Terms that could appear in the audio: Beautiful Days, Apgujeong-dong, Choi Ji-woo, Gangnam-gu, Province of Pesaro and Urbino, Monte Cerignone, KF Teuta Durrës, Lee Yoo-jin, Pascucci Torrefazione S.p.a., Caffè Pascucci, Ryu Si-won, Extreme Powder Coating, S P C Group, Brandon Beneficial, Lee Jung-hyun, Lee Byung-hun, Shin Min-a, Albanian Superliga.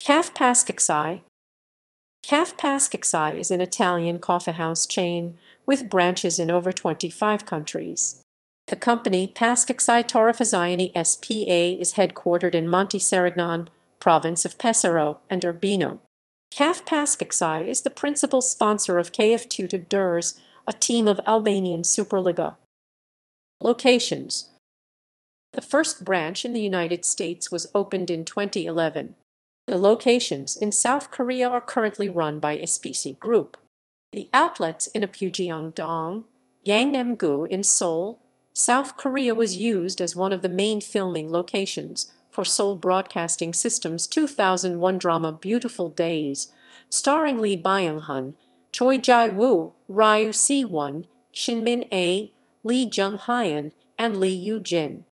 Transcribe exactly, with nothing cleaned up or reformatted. Caffè Pascucci. Caffè Pascucci is an Italian coffeehouse chain with branches in over twenty-five countries. The company Pascucci Torrefazione S P A is headquartered in Monte Cerignone, Province of Pesaro and Urbino. Caffè Pascucci is the principal sponsor of K F Teuta Durrës, a team of Albanian Superliga. Locations. The first branch in the United States was opened in twenty eleven. The locations in South Korea are currently run by S P C Group. The outlets in Apgujeong-dong, Gangnam-gu in Seoul, South Korea was used as one of the main filming locations for Seoul Broadcasting System's two thousand one drama Beautiful Days, starring Lee Byung-hun, Choi Ji-woo, Ryu Si-won, Shin Min-a, Lee Jung-hyun, and Lee Yoo-jin.